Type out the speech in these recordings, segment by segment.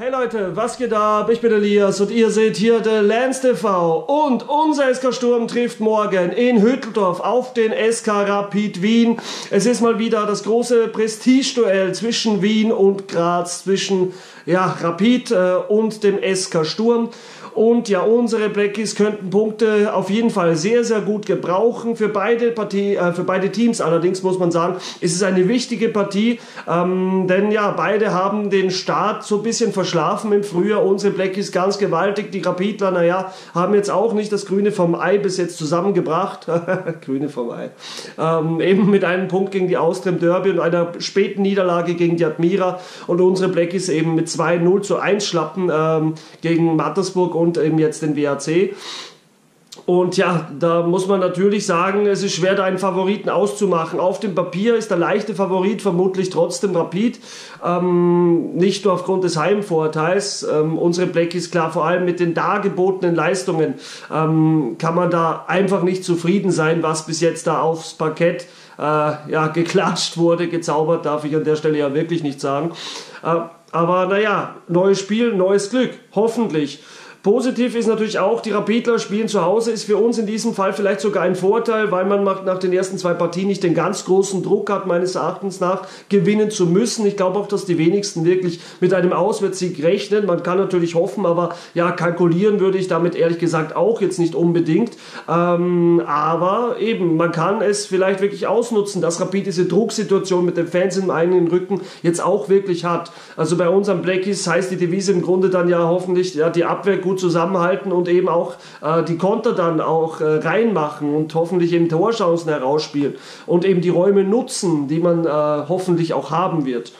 Hey Leute, was geht ab? Ich bin Elias und ihr seht hier De Lance TV und unser SK Sturm trifft morgen in Hütteldorf auf den SK Rapid Wien. Es ist mal wieder das große Prestigeduell zwischen Wien und Graz, zwischen Rapid und dem SK Sturm. Und ja, unsere Blackies könnten Punkte auf jeden Fall sehr, sehr gut gebrauchen. Für beide, für beide Teams allerdings muss man sagen, ist es eine wichtige Partie. Denn ja, beide haben den Start so ein bisschen verschlafen im Frühjahr. Unsere Blackies ganz gewaltig. Die Rapidler, naja, haben jetzt auch nicht das Grüne vom Ei bis jetzt zusammengebracht. Grüne vom Ei. Eben mit einem Punkt gegen die Austria im Derby und einer späten Niederlage gegen die Admira. Und unsere Blackies eben mit 2:0 zu 1 Schlappen gegen Mattersburg und eben jetzt den WAC. Und ja, da muss man natürlich sagen, es ist schwer, da einen Favoriten auszumachen. Auf dem Papier ist der leichte Favorit vermutlich trotzdem Rapid. Nicht nur aufgrund des Heimvorteils. Unsere Blackies, klar, vor allem mit den dargebotenen Leistungen kann man da einfach nicht zufrieden sein, was bis jetzt da aufs Parkett geklatscht wurde. Gezaubert darf ich an der Stelle ja wirklich nicht sagen. Aber naja, neues Spiel, neues Glück. Hoffentlich. Positiv ist natürlich auch, die Rapidler spielen zu Hause, ist für uns in diesem Fall vielleicht sogar ein Vorteil, weil man nach den ersten zwei Partien nicht den ganz großen Druck hat, meines Erachtens nach, gewinnen zu müssen. Ich glaube auch, dass die wenigsten wirklich mit einem Auswärtssieg rechnen. Man kann natürlich hoffen, aber ja, kalkulieren würde ich damit ehrlich gesagt auch jetzt nicht unbedingt. Aber eben, man kann es vielleicht wirklich ausnutzen, dass Rapid diese Drucksituation mit den Fans im eigenen Rücken jetzt auch wirklich hat. Also bei unseren Blackies heißt die Devise im Grunde dann ja hoffentlich die Abwehr gut zusammenhalten und eben auch die Konter dann auch reinmachen und hoffentlich eben Torchancen herausspielen und eben die Räume nutzen, die man hoffentlich auch haben wird.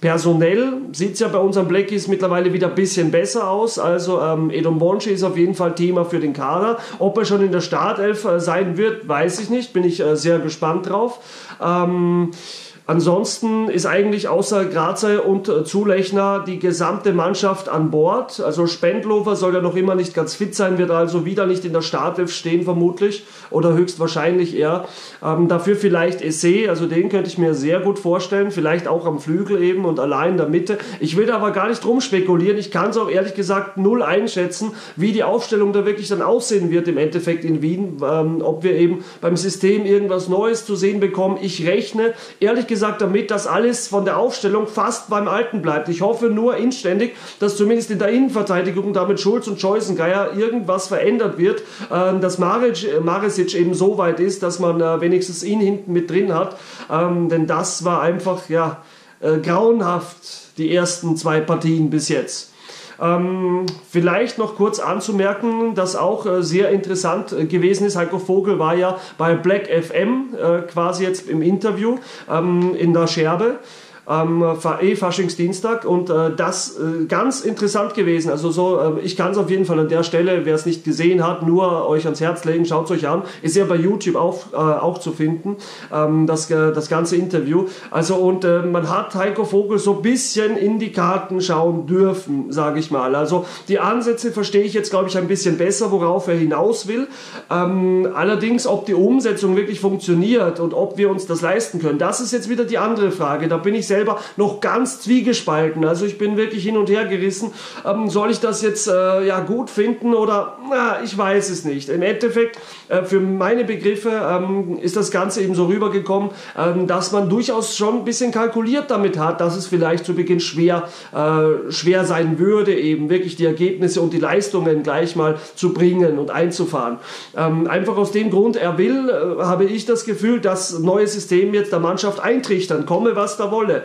Personell sieht es ja bei unseren Blackies mittlerweile wieder ein bisschen besser aus, also Edom Bonschi ist auf jeden Fall Thema für den Kader. Ob er schon in der Startelf sein wird, weiß ich nicht, bin ich sehr gespannt drauf. Ansonsten ist eigentlich außer Graze und Zulechner die gesamte Mannschaft an Bord. Also Spendlofer soll ja noch immer nicht ganz fit sein, wird also wieder nicht in der Startelf stehen vermutlich oder höchstwahrscheinlich eher. Dafür vielleicht Essé, also den könnte ich mir sehr gut vorstellen, vielleicht auch am Flügel eben und allein in der Mitte. Ich will da aber gar nicht drum spekulieren, ich kann es auch ehrlich gesagt null einschätzen, wie die Aufstellung da wirklich dann aussehen wird im Endeffekt in Wien, ob wir eben beim System irgendwas Neues zu sehen bekommen. Ich rechne ehrlich gesagt damit, dass alles von der Aufstellung fast beim Alten bleibt. Ich hoffe nur inständig, dass zumindest in der Innenverteidigung damit Schulz und Scheusengeyer irgendwas verändert wird, dass Maricic eben so weit ist, dass man wenigstens ihn hinten mit drin hat, denn das war einfach grauenhaft, die ersten zwei Partien bis jetzt. Vielleicht noch kurz anzumerken, dass auch sehr interessant gewesen ist, Heiko Vogel war ja bei Black FM quasi jetzt im Interview in der Scherbe am Faschingsdienstag und das ganz interessant gewesen, also so, ich kann es auf jeden Fall an der Stelle, wer es nicht gesehen hat, nur euch ans Herz legen, schaut es euch an, ist ja bei YouTube auch zu finden, das ganze Interview, also und man hat Heiko Vogel so ein bisschen in die Karten schauen dürfen, sage ich mal, also die Ansätze verstehe ich jetzt, glaube ich, ein bisschen besser, worauf er hinaus will, allerdings, ob die Umsetzung wirklich funktioniert und ob wir uns das leisten können, das ist jetzt wieder die andere Frage, da bin ich selber noch ganz zwiegespalten. Also ich bin wirklich hin und her gerissen. Soll ich das jetzt gut finden oder ich weiß es nicht. Im Endeffekt, für meine Begriffe ist das Ganze eben so rübergekommen, dass man durchaus schon ein bisschen kalkuliert damit hat, dass es vielleicht zu Beginn schwer sein würde, eben wirklich die Ergebnisse und die Leistungen gleich mal zu bringen und einzufahren. Einfach aus dem Grund, habe ich das Gefühl, das neue System jetzt der Mannschaft eintrichtern, komme was da wolle.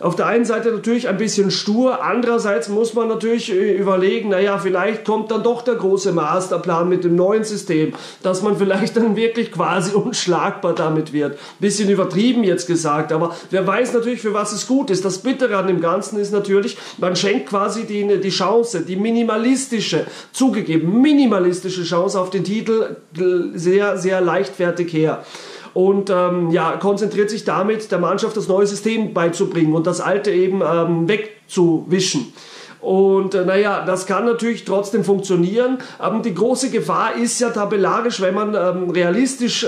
Auf der einen Seite natürlich ein bisschen stur, andererseits muss man natürlich überlegen, naja, vielleicht kommt dann doch der große Masterplan mit dem neuen System, dass man vielleicht dann wirklich quasi unschlagbar damit wird. Bisschen übertrieben jetzt gesagt, aber wer weiß natürlich, für was es gut ist. Das Bittere an dem Ganzen ist natürlich, man schenkt quasi die Chance, die minimalistische, zugegeben minimalistische Chance auf den Titel sehr, sehr leichtfertig her. Und konzentriert sich damit, der Mannschaft das neue System beizubringen und das alte eben wegzuwischen. Und naja, das kann natürlich trotzdem funktionieren. Aber die große Gefahr ist ja tabellarisch, wenn man realistisch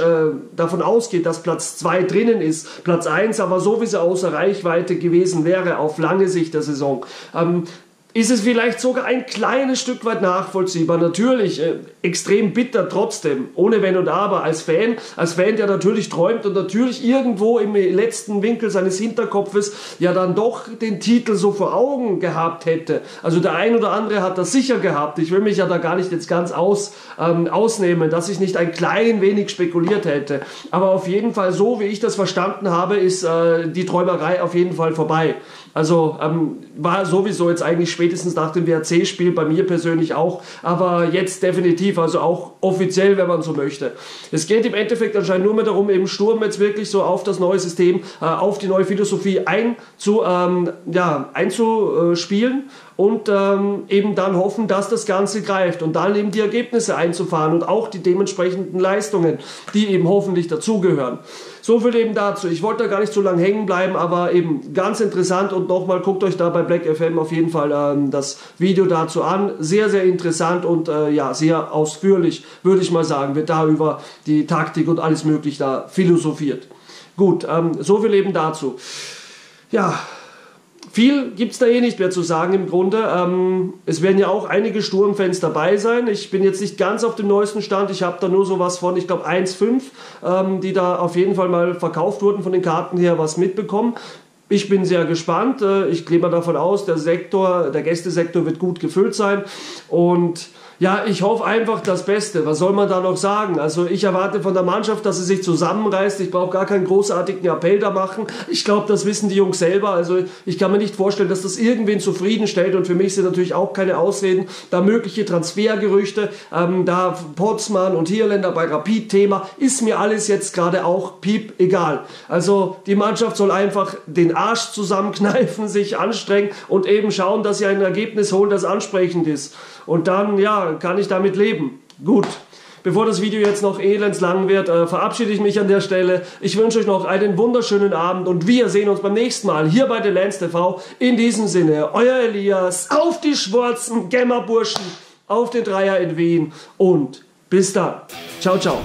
davon ausgeht, dass Platz 2 drinnen ist. Platz 1 aber sowieso außer Reichweite gewesen wäre auf lange Sicht der Saison. Ist es vielleicht sogar ein kleines Stück weit nachvollziehbar. Natürlich, extrem bitter trotzdem, ohne Wenn und Aber als Fan, der natürlich träumt und natürlich irgendwo im letzten Winkel seines Hinterkopfes ja dann doch den Titel so vor Augen gehabt hätte. Also der ein oder andere hat das sicher gehabt. Ich will mich ja da gar nicht jetzt ganz ausnehmen, dass ich nicht ein klein wenig spekuliert hätte. Aber auf jeden Fall, so wie ich das verstanden habe, ist die Träumerei auf jeden Fall vorbei. Also war sowieso jetzt eigentlich spätestens nach dem WAC-Spiel bei mir persönlich auch, aber jetzt definitiv, also auch offiziell, wenn man so möchte. Es geht im Endeffekt anscheinend nur mehr darum, eben Sturm jetzt wirklich so auf das neue System, auf die neue Philosophie einzuspielen. Und eben dann hoffen, dass das Ganze greift und dann eben die Ergebnisse einzufahren und auch die dementsprechenden Leistungen, die eben hoffentlich dazugehören. So viel eben dazu. Ich wollte da gar nicht so lange hängen bleiben, aber eben ganz interessant, und nochmal, guckt euch da bei Black FM auf jeden Fall das Video dazu an. Sehr, sehr interessant und ja, sehr ausführlich, würde ich mal sagen, wird da über die Taktik und alles Mögliche da philosophiert. Gut, so viel eben dazu. Ja, viel gibt es da eh nicht mehr zu sagen im Grunde. Es werden ja auch einige Sturmfans dabei sein. Ich bin jetzt nicht ganz auf dem neuesten Stand. Ich habe da nur sowas von, ich glaube, 1,5, die da auf jeden Fall mal verkauft wurden, von den Karten her was mitbekommen. Ich bin sehr gespannt. Ich gehe mal davon aus, der Gästesektor wird gut gefüllt sein. Und ja, ich hoffe einfach das Beste. Was soll man da noch sagen? Also ich erwarte von der Mannschaft, dass sie sich zusammenreißt. Ich brauche gar keinen großartigen Appell da machen. Ich glaube, das wissen die Jungs selber. Also ich kann mir nicht vorstellen, dass das irgendwen zufriedenstellt. Und für mich sind natürlich auch keine Ausreden da mögliche Transfergerüchte. Da Potsmann und Hierländer bei Rapid-Thema, ist mir alles jetzt gerade auch piep egal. Also die Mannschaft soll einfach den Arsch zusammenkneifen, sich anstrengen und eben schauen, dass sie ein Ergebnis holen, das ansprechend ist. Und dann, ja, kann ich damit leben. Gut, bevor das Video jetzt noch elends lang wird, verabschiede ich mich an der Stelle. Ich wünsche euch noch einen wunderschönen Abend und wir sehen uns beim nächsten Mal hier bei De Lance TV. In diesem Sinne, euer Elias, auf die schwarzen Gemmerburschen, auf den Dreier in Wien und bis dann. Ciao, ciao.